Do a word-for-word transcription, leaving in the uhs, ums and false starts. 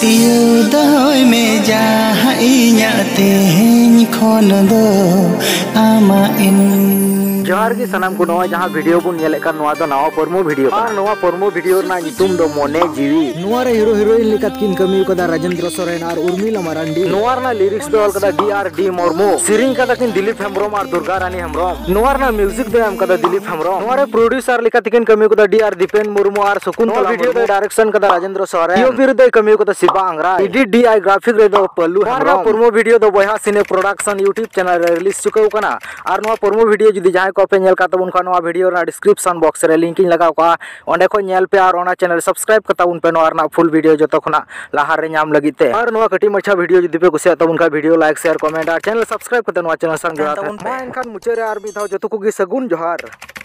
ᱯᱟᱹᱛᱭᱟᱹᱣ ᱫᱚᱦᱚᱭ ᱢᱮ ᱡᱟᱦᱟᱸ ᱤᱧᱟᱹᱜ ᱛᱮᱦᱮᱧ ᱠᱷᱚᱱ ᱫᱚ ᱟᱢᱟᱜ ᱤᱧ जोहार की सनाम को नवा जहाँ वीडियो बन लेकर नवा तो नवा प्रोमो वीडियो का नवा प्रोमो वीडियो ना नितुम दो मोने जीवी नवा रे हीरो हीरोइन लेकर किन कमी को दा राजेंद्र सोरेन और उर्मिला मरांडी नवा ना लिरिक्स दो का डी आर डी मुर्मू सिरिंग का किन दिलीप हेम्ब्रोम और दुर्गा रानी हेम्ब्रोम नवा ना म्यूजिक दे हम का दिलीप हेम्ब्रोम नवा रे प्रोड्यूसर लेकर किन कमी को दा डी आर दीपेन मुर्मू और सुकुन का वीडियो दे डायरेक्शन का राजेंद्र सोरेन यो फिर दे कमी को दा Shiva Angra edit D I graphic रे दो पल्लू नवा प्रोमो वीडियो दो बहा सिने प्रोडक्शन YouTube चैनल रे रिलीज चुकौ कना और नवा प्रोमो वीडियो जदी जहाँ पे नेल का नवा वीडियो ना डिस्क्रिप्शन बॉक्स रे लिंक इन लगाव का ओंडे को नेल पे और ओना चैनल सब्सक्राइब करता उन पे नवा ना फुल वीडियो जतो खना लाहा रे नाम लगीते और नवा कटी मछा वीडियो जदी पे कुसिया तब उनका वीडियो लाइक शेयर कमेंट और चैनल सब्सक्राइब करता नवा चैनल संग जोहार तब उन पे इनखान मुचेरे आर भी था जतो को सगुन जोहार।